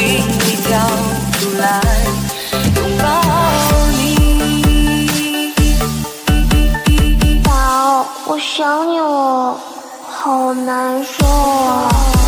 心里跳出来，拥抱你。宝，我想你，我好难受啊。